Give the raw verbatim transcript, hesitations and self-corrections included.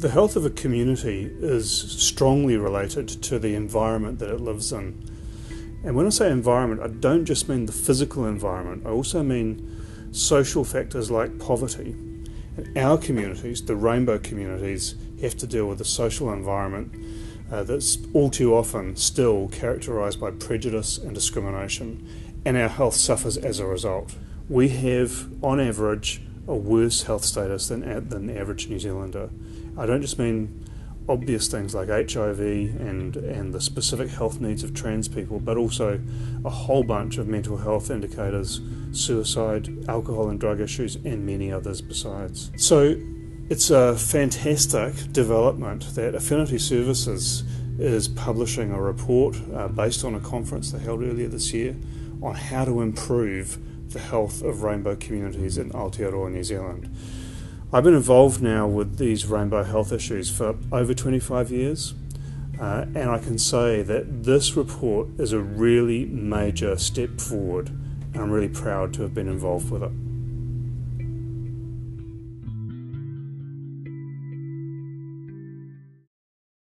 The health of a community is strongly related to the environment that it lives in. And when I say environment, I don't just mean the physical environment. I also mean social factors like poverty. And our communities, the rainbow communities, have to deal with the social environment uh, that's all too often still characterised by prejudice and discrimination, and our health suffers as a result. We have, on average, a worse health status than, than the average New Zealander. I don't just mean obvious things like H I V and, and the specific health needs of trans people, but also a whole bunch of mental health indicators, suicide, alcohol and drug issues, and many others besides. So it's a fantastic development that Affinity Services is publishing a report uh, based on a conference they held earlier this year on how to improve the health of rainbow communities in Aotearoa, New Zealand. I've been involved now with these rainbow health issues for over twenty-five years, uh, and I can say that this report is a really major step forward, and I'm really proud to have been involved with it.